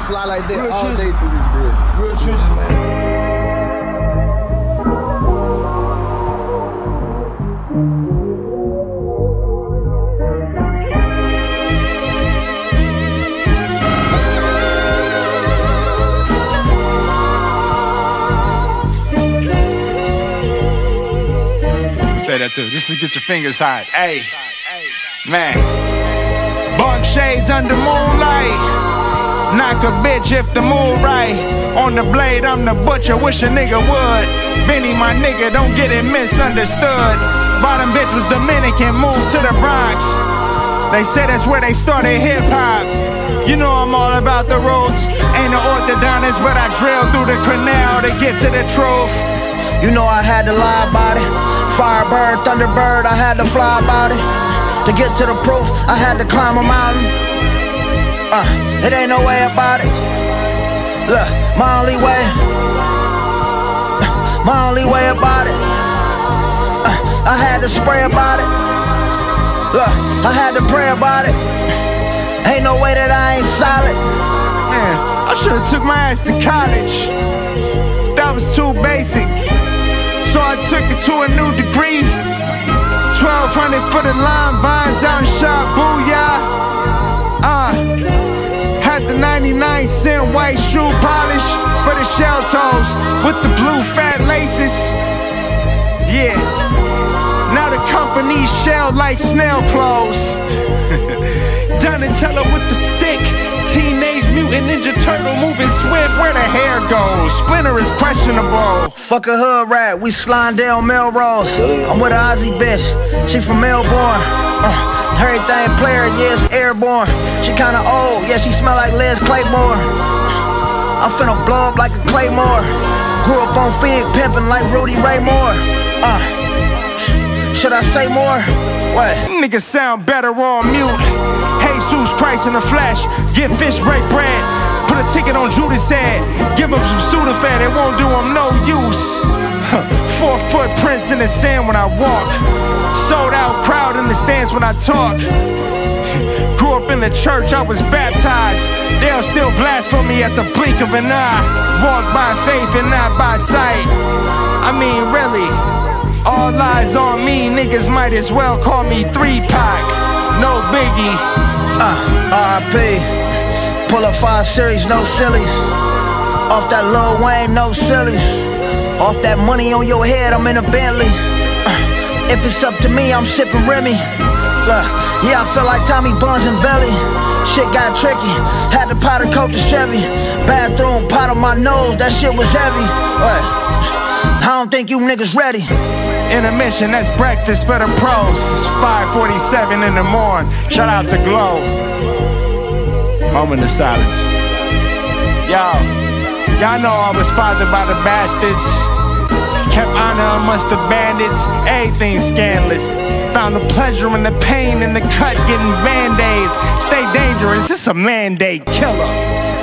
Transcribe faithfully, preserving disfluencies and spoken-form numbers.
to fly like that real all trenches. Day through this bitch. Real trenches, man. Say that too. Just to get your fingers hot. Hey, man. Bunk shades under moonlight. Knock a bitch if the move right. On the blade, I'm the butcher, wish a nigga would. Benny, my nigga, don't get it misunderstood. Bottom bitch was Dominican, moved to the Bronx. They said that's where they started hip-hop. You know I'm all about the roots. Ain't an orthodontist, but I drill through the canal to get to the truth. You know I had to lie about it. Firebird, Thunderbird, I had to fly about it. To get to the proof, I had to climb a mountain. Uh, it ain't no way about it. Look, my only way, uh, my only way about it. Uh, I had to spray about it. Look, I had to pray about it. Ain't no way that I ain't solid. Man, I should've took my ass to college. That was too basic, so I took it to a new degree. Twelve hundred for the lime vines out in Shibuya. The ninety-nine cent white shoe polish for the shell toes with the blue fat laces. Yeah, now the company's shell like snail clothes. Donatella with the stick, Teenage Mutant Ninja Turtle moving swift where the hair goes. Splinter is questionable. Fuck a hood rat, we sliding down Melrose. I'm with an Ozzy bitch, she from Melbourne. Uh. Everything player, yeah, it's airborne. She kinda old, yeah, she smell like Les Claymore. I'm finna blow up like a Claymore. Grew up on fig, pimpin' like Rudy Raymore. Uh, should I say more? What? Niggas sound better on mute. Jesus Christ in the flesh, get fish, break bread. Put a ticket on Judas' head. Give him some Sudafed, it won't do him no use. Four footprints in the sand when I walk. Sold out crowd in the stands when I talk. Grew up in the church, I was baptized. They'll still blaspheme me at the blink of an eye. Walk by faith and not by sight. I mean, really, all lies on me. Niggas might as well call me three pac. No biggie. Uh, R I P Pull up five series, no sillies. Off that Lil Wayne, no sillies. Off that money on your head, I'm in a Bentley. Uh, If it's up to me, I'm sipping Remy. Look, yeah, I feel like Tommy Bunz and Belly. Shit got tricky, had to powder coat the Chevy. Bathroom pot on my nose, that shit was heavy. What? I don't think you niggas ready. Intermission, that's breakfast for the pros. It's five forty-seven in the morning. Shout out to GLOW. Moment of silence. Yo, y'all know I was fathered by the bastards. Kept honor amongst the bandits, everything scandalous. Found the pleasure in the pain and the cut, getting band-aids. Stay dangerous, it's a mandate killer.